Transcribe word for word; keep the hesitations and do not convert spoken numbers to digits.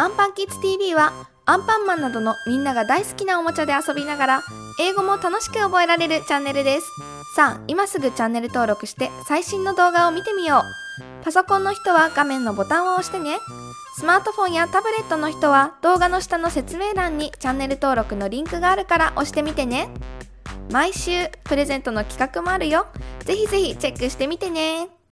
アンパンキッズ ティーブイ はアンパンマンなどのみんなが大好きなおもちゃで遊びながら英語も楽しく覚えられるチャンネルです。さあ今すぐチャンネル登録して最新の動画を見てみよう。パソコンの人は画面のボタンを押してね。スマートフォンやタブレットの人は動画の下の説明欄にチャンネル登録のリンクがあるから押してみてね。毎週プレゼントの企画もあるよ。ぜひぜひチェックしてみてね。